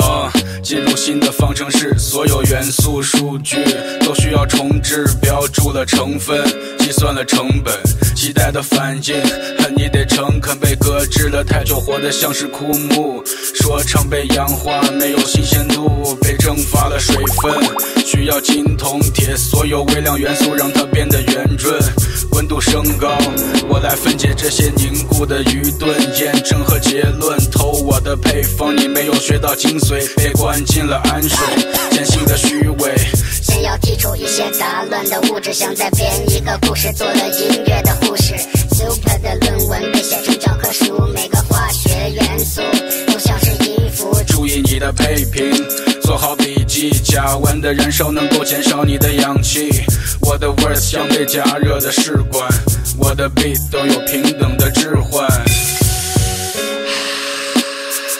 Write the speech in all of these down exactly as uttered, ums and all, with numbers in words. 啊，进入新的方程式，所有元素、数据都需要重置，标注了成分，计算了成本，期待的反应，恨你得诚恳，被搁置了太久，活得像是枯木，说唱被氧化，没有新鲜度，被蒸发了水分，需要金、铜、铁，所有微量元素让它变得圆润。 温度升高，我来分解这些凝固的愚钝，验证和结论。偷我的配方，你没有学到精髓，被关进了氨水，坚信的虚伪。先要剔除一些杂乱的物质，想再编一个故事，做了音乐的护士。Super 的论文被写成教科书，每个化学元素都像是音符。注意你的配平，做好笔记。甲烷的燃烧能够减少你的氧气。 我的 verse 像被加热的试管，我的 beat 都有平等的置换。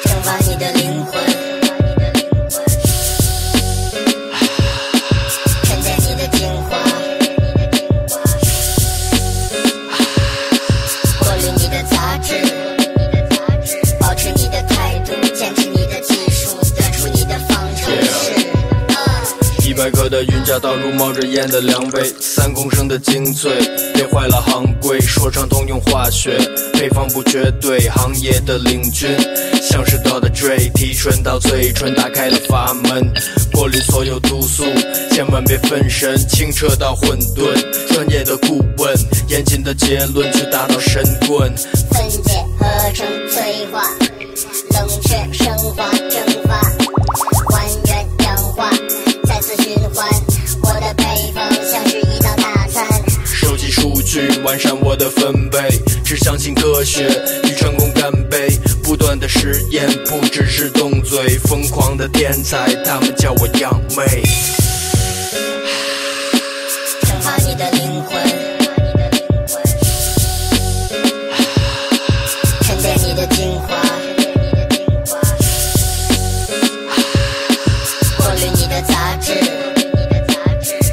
蒸发你的灵魂，沉淀你的精华，过滤你的杂质，保持你的态度，坚持你的技术，得出你的方程式。 一百克的云甲倒入冒着烟的量杯，三公升的精粹变坏了行规。说唱通用化学，配方不绝对，行业的领军像是 Doctor Dre， 提纯到最纯，打开了阀门，过滤所有毒素，千万别分神，清澈到混沌。专业的顾问，严谨的结论，去打倒神棍。分解、合成、催化、冷却、升华、蒸发、还原、氧化。 再次循环，我的配方像是一道大餐。收集数据，完善我的分贝，只相信科学，与成功干杯。不断的实验，不只是动嘴。疯狂的天才，他们叫我杨梅。蒸发你的灵魂，沉淀你的精华。 杂质，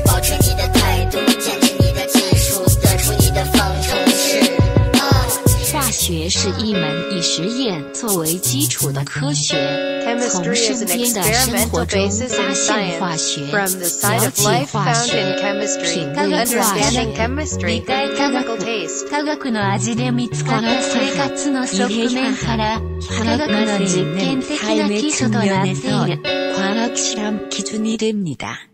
保持你的态度，坚持你的技术，得出你的方程式。化学是一门以实验作为基础的科学，从身边的生活中发现化学，了解化学，品味化学。科学の味で見つかった生活の側面から、科学の実験的な基礎となっている。 과학 실험 기준이 됩니다.